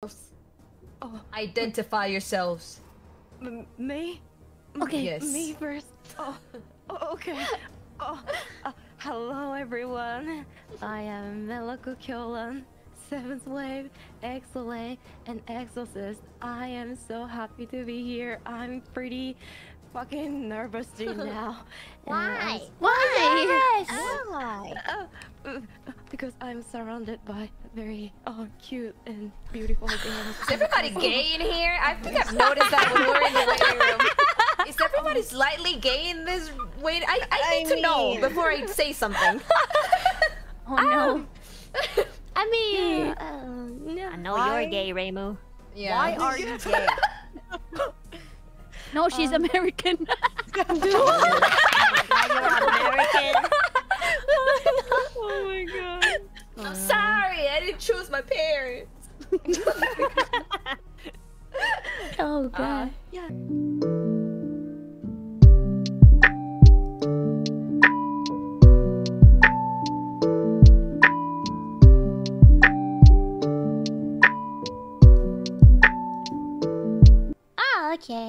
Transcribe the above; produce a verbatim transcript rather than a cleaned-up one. Oh. Identify yourselves. M me? Okay, yes. Me first. Oh, oh okay. Oh, uh, hello everyone. I am Meloco Kyoran, Seventh Wave, X L A, and Exorcist. I am so happy to be here. I'm pretty fucking nervous right now. Why? Why? Yes. Why? Oh, because I'm surrounded by very oh, cute and beautiful girls. Is everybody gay in here? I think I've noticed that when we're in the waiting room. Is everybody slightly gay in this wait? I, I need I to mean... know before I say something. Oh no. Oh. I mean, yeah, uh, no. I know why? You're gay, Reimu. Yeah. Why are you gay? No, she's um, American. Oh my god. I'm um, sorry, I didn't choose my parents. Oh god. Uh, yeah. Okay.